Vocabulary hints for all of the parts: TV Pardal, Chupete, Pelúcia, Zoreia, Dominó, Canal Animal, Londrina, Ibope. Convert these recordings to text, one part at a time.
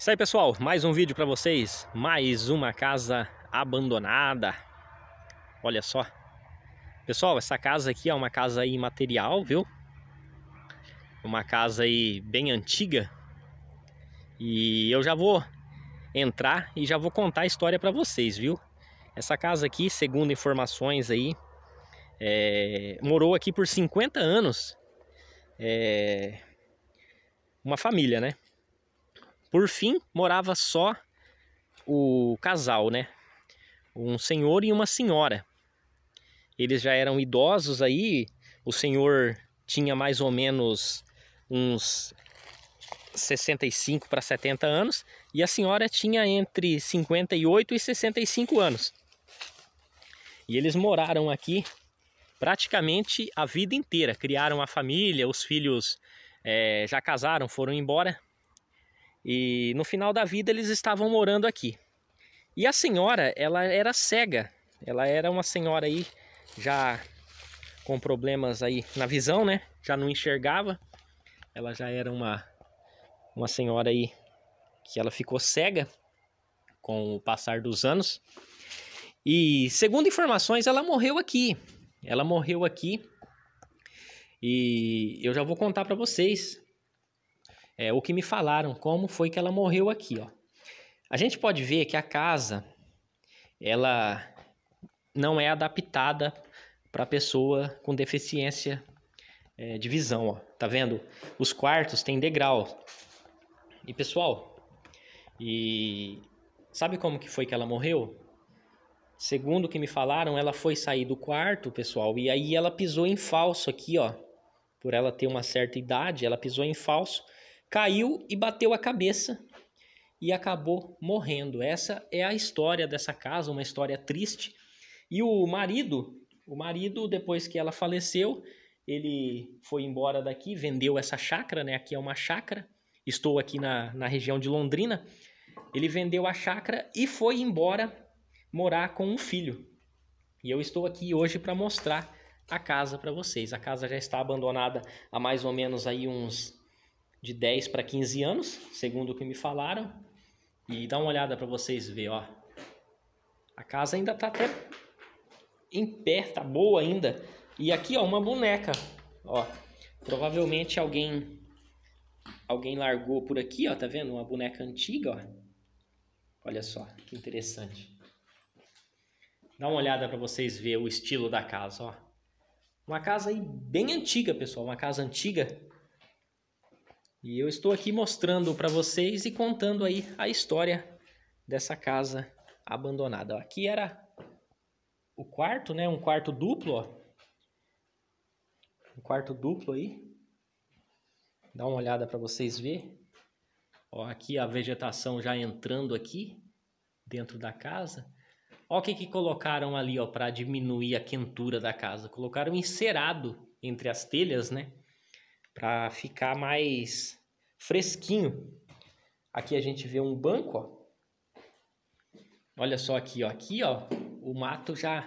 Isso aí, pessoal, mais um vídeo para vocês, mais uma casa abandonada. Olha só. Pessoal, essa casa aqui é uma casa aí imaterial, viu? Uma casa aí bem antiga. E eu já vou entrar e já vou contar a história para vocês, viu? Essa casa aqui, segundo informações aí, morou aqui por 50 anos. Uma família, né? Por fim, morava só o casal, né? Um senhor e uma senhora. Eles já eram idosos aí. O senhor tinha mais ou menos uns 65 para 70 anos. E a senhora tinha entre 58 e 65 anos. E eles moraram aqui praticamente a vida inteira. Criaram a família, os filhos já casaram, foram embora. E no final da vida eles estavam morando aqui. E a senhora, ela era cega. Ela era uma senhora aí já com problemas aí na visão, né? Já não enxergava. Ela já era uma senhora aí que ela ficou cega com o passar dos anos. E segundo informações, ela morreu aqui. Ela morreu aqui. E eu já vou contar para vocês. O que me falaram, como foi que ela morreu aqui, ó. A gente pode ver que a casa, ela não é adaptada para pessoa com deficiência de visão, ó. Tá vendo? Os quartos têm degrau. E, pessoal, sabe como que foi que ela morreu? Segundo o que me falaram, ela foi sair do quarto, pessoal, e aí ela pisou em falso aqui, ó. Por ela ter uma certa idade, ela pisou em falso. Caiu e bateu a cabeça e acabou morrendo. Essa é a história dessa casa, uma história triste. E o marido, depois que ela faleceu, ele foi embora daqui, vendeu essa chácara, né? Aqui é uma chácara, estou aqui na região de Londrina. Ele vendeu a chácara e foi embora morar com um filho. E eu estou aqui hoje para mostrar a casa para vocês. A casa já está abandonada há mais ou menos aí uns... de 10 para 15 anos, segundo o que me falaram. E dá uma olhada para vocês verem, ó. A casa ainda tá até em pé, tá boa ainda. E aqui, ó, uma boneca, ó. Provavelmente alguém largou por aqui, ó, tá vendo? Uma boneca antiga, ó. Olha só, que interessante. Dá uma olhada para vocês verem o estilo da casa, ó. Uma casa aí bem antiga, pessoal, uma casa antiga. E eu estou aqui mostrando para vocês e contando aí a história dessa casa abandonada. Aqui era o quarto, né? Um quarto duplo, ó. Um quarto duplo aí. Dá uma olhada para vocês verem. Ó, aqui a vegetação já entrando aqui dentro da casa. Ó o que colocaram ali, ó, para diminuir a quentura da casa. Colocaram encerado entre as telhas, né? Para ficar mais fresquinho. Aqui a gente vê um banco, ó. Olha só aqui, ó. Aqui, ó, o mato já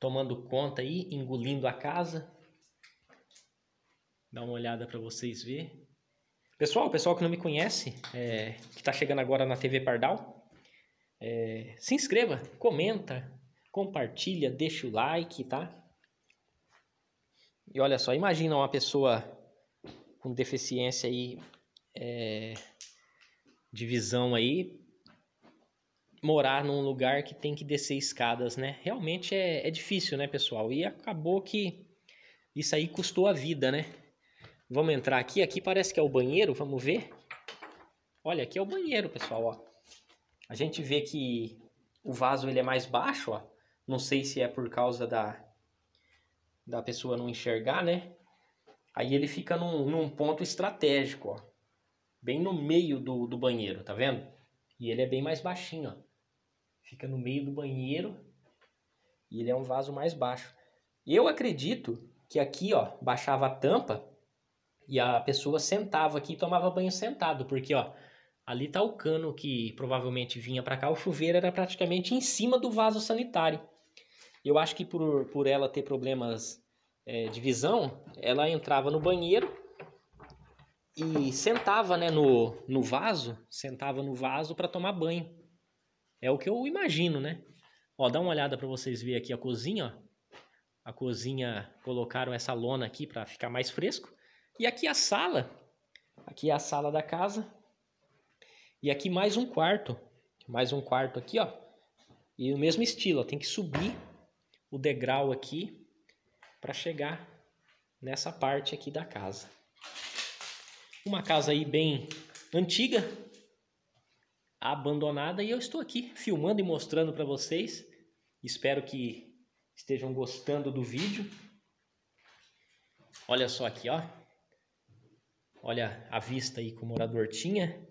tomando conta aí, engolindo a casa. Dá uma olhada para vocês verem. Pessoal que não me conhece, que está chegando agora na TV Pardal, se inscreva, comenta, compartilha, deixa o like, tá? E olha só, imagina uma pessoa com deficiência aí, de visão aí, morar num lugar que tem que descer escadas, né? Realmente é difícil, né, pessoal? E acabou que isso aí custou a vida, né? Vamos entrar aqui. Aqui parece que é o banheiro, vamos ver. Olha, aqui é o banheiro, pessoal, ó. A gente vê que o vaso ele é mais baixo, ó. Não sei se é por causa da pessoa não enxergar, né? Aí ele fica num ponto estratégico, ó. Bem no meio do banheiro, tá vendo? E ele é bem mais baixinho, ó. Fica no meio do banheiro e ele é um vaso mais baixo. Eu acredito que aqui, ó, baixava a tampa e a pessoa sentava aqui e tomava banho sentado, porque, ó, ali tá o cano que provavelmente vinha pra cá, o chuveiro era praticamente em cima do vaso sanitário. Eu acho que por ela ter problemas de visão, ela entrava no banheiro e sentava, né, no vaso, sentava no vaso para tomar banho. É o que eu imagino, né? Ó, dá uma olhada para vocês verem aqui a cozinha, ó. A cozinha, colocaram essa lona aqui para ficar mais fresco. E aqui é a sala da casa. E aqui mais um quarto aqui, ó. E o mesmo estilo, ó, tem que subir o degrau aqui para chegar nessa parte aqui da casa. Uma casa aí bem antiga, abandonada, e eu estou aqui filmando e mostrando para vocês. Espero que estejam gostando do vídeo. Olha só aqui, ó. Olha a vista aí que o morador tinha.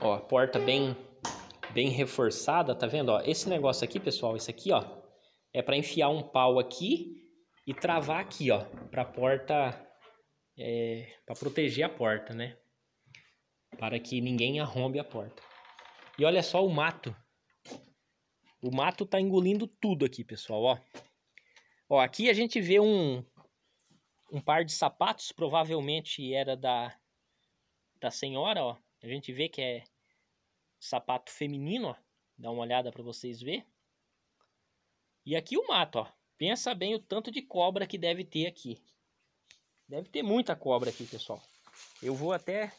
Ó, a porta bem reforçada, tá vendo? Ó, esse negócio aqui, pessoal, isso aqui, ó, é para enfiar um pau aqui e travar aqui, ó, para a porta, para proteger a porta, né? Para que ninguém arrombe a porta. E olha só o mato. O mato tá engolindo tudo aqui, pessoal, ó. Ó, aqui a gente vê um par de sapatos, provavelmente era da senhora, ó. A gente vê que é sapato feminino, ó. Dá uma olhada para vocês ver. E aqui o mato, ó. Pensa bem o tanto de cobra que deve ter aqui. Deve ter muita cobra aqui, pessoal. Eu vou até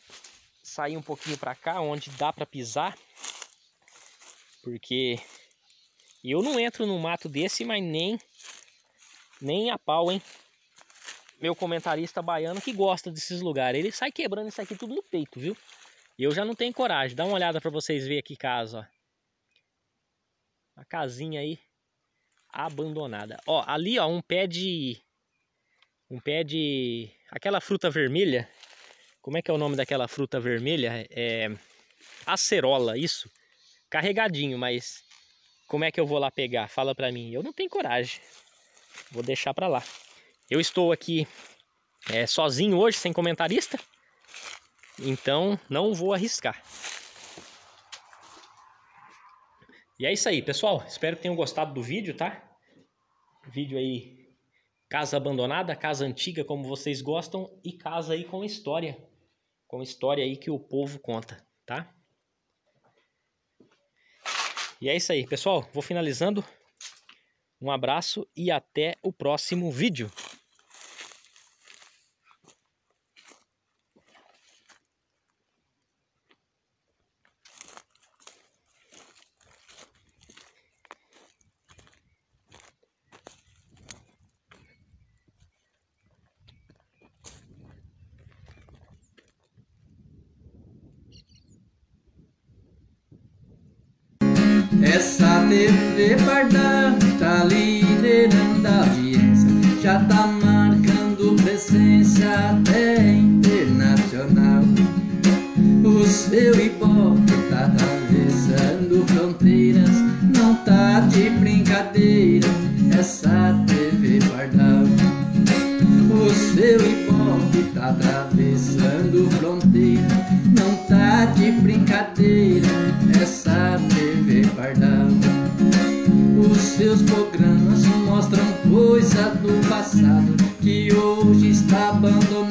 sair um pouquinho para cá, onde dá para pisar. Porque eu não entro num mato desse, mas nem a pau, hein? Meu comentarista baiano que gosta desses lugares, ele sai quebrando isso aqui tudo no peito, viu? Eu já não tenho coragem. Dá uma olhada para vocês verem aqui casa, ó. A casinha aí abandonada. Ó, ali, ó, um pé de aquela fruta vermelha. Como é que é o nome daquela fruta vermelha? É acerola, isso. Carregadinho, mas como é que eu vou lá pegar? Fala pra mim. Eu não tenho coragem. Vou deixar pra lá. Eu estou aqui sozinho hoje, sem comentarista. Então, não vou arriscar. E é isso aí, pessoal. Espero que tenham gostado do vídeo, tá? Vídeo aí, casa abandonada, casa antiga, como vocês gostam. E casa aí com história. Com história aí que o povo conta, tá? E é isso aí, pessoal. Vou finalizando. Um abraço e até o próximo vídeo. Essa TV Pardal tá liderando a audiência, já tá marcando presença até internacional. O seu Ibope tá atravessando fronteiras, não tá de brincadeira essa TV Pardal. O seu Ibope tá atravessando fronteiras, não tá de brincadeira essa TV Pardal. Os seus programas mostram coisa do passado que hoje está abandonado.